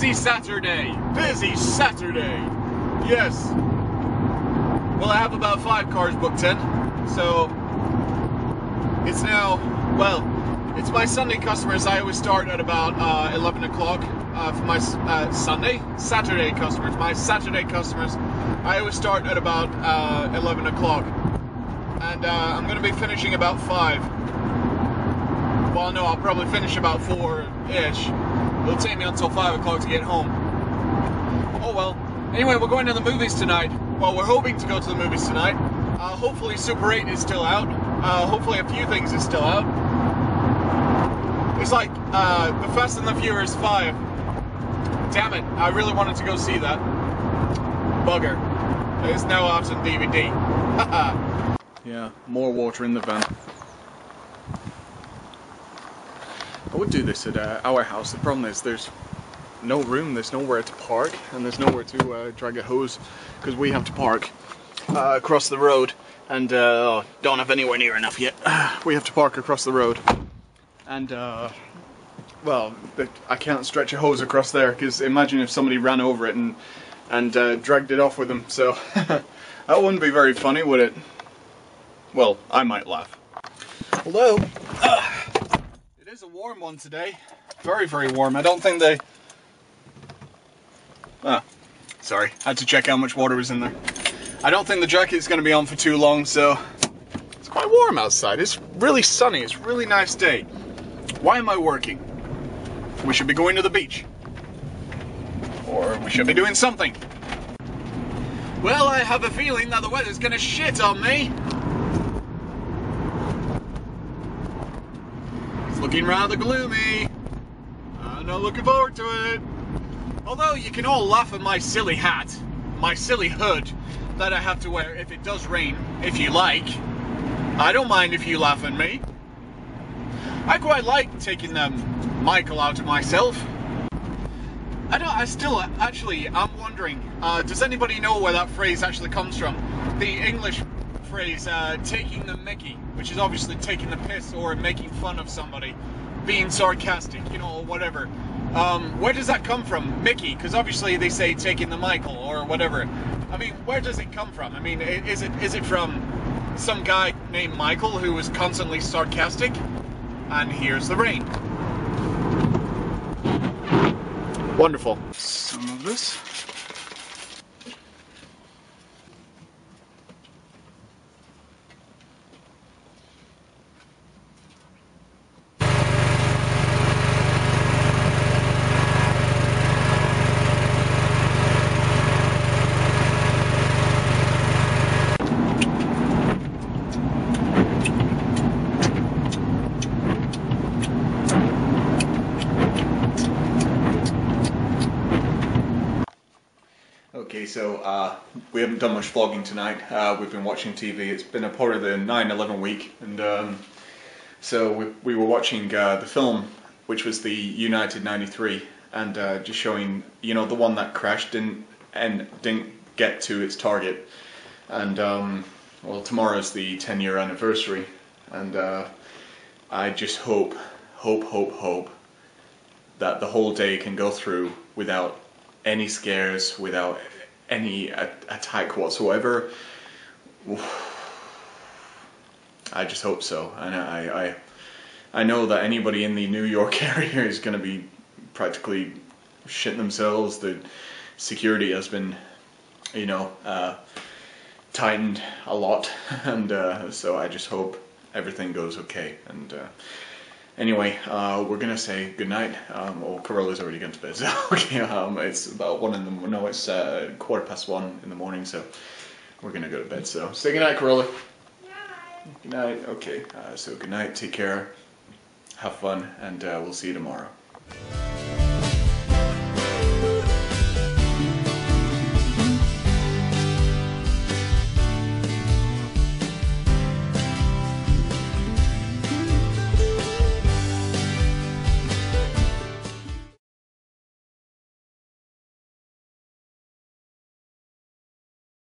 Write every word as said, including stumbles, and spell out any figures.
Busy Saturday. Busy Saturday. Yes. Well, I have about five cars booked in. So it's now, well, it's my Sunday customers. I always start at about uh, eleven o'clock uh, for my uh, Sunday, Saturday customers. My Saturday customers, I always start at about uh, eleven o'clock. And uh, I'm going to be finishing about five. Well, no, I'll probably finish about four-ish. It'll take me until five o'clock to get home. Oh, well. Anyway, we're going to the movies tonight. Well, we're hoping to go to the movies tonight. Uh, hopefully Super eight is still out. Uh, hopefully A Few Things is still out. It's like uh, the Fast and the Furious five. Damn it, I really wanted to go see that. Bugger. It's now out on D V D. Haha. Yeah, more water in the van. I would do this at uh, our house. The problem is there's no room, there's nowhere to park, and there's nowhere to uh, drag a hose, because we have to park uh, across the road, and uh, don't have anywhere near enough yet. We have to park across the road, and uh, well, I can't stretch a hose across there, because imagine if somebody ran over it and, and uh, dragged it off with them, so that wouldn't be very funny, would it? Well, I might laugh. Hello? Uh, It is a warm one today. Very, very warm. I don't think they... Ah, sorry. Had to check how much water was in there. I don't think the jacket's going to be on for too long, so... It's quite warm outside. It's really sunny. It's a really nice day. Why am I working? We should be going to the beach. Or we should be doing something. Well, I have a feeling that the weather's going to shit on me. Looking rather gloomy. I'm not looking forward to it. Although you can all laugh at my silly hat, my silly hood that I have to wear if it does rain, if you like. I don't mind if you laugh at me. I quite like taking um, Michael out of myself. I don't. I still actually. I'm wondering. Uh, does anybody know where that phrase actually comes from? The English phrase uh, "taking the Mickey," which is obviously taking the piss or making fun of somebody, being sarcastic, you know, or whatever. Um, where does that come from? Mickey, because obviously they say taking the Michael or whatever. I mean, where does it come from? I mean, is it is it from some guy named Michael who was constantly sarcastic? And here's the rain. Wonderful. Some of this. Okay, so uh, we haven't done much vlogging tonight. Uh, we've been watching T V. It's been a part of the nine eleven week, and um, so we, we were watching uh, the film, which was the United ninety-three, and uh, just showing, you know, the one that crashed didn't and didn't get to its target. And um, well, tomorrow's the ten-year anniversary, and uh, I just hope, hope, hope, hope that the whole day can go through without any scares, without any attack whatsoever. I just hope so, and I, I, I know that anybody in the New York area is going to be practically shitting themselves. The security has been, you know, uh, tightened a lot, and uh, so I just hope everything goes okay. And uh, anyway, uh, we're gonna say goodnight. Um, or Carola's already gone to bed. So okay, um, it's about one in the no, it's uh, quarter past one in the morning. So we're gonna go to bed. So say goodnight, Carola. Goodnight. Goodnight. Okay. Uh, so goodnight. Take care. Have fun, and uh, we'll see you tomorrow.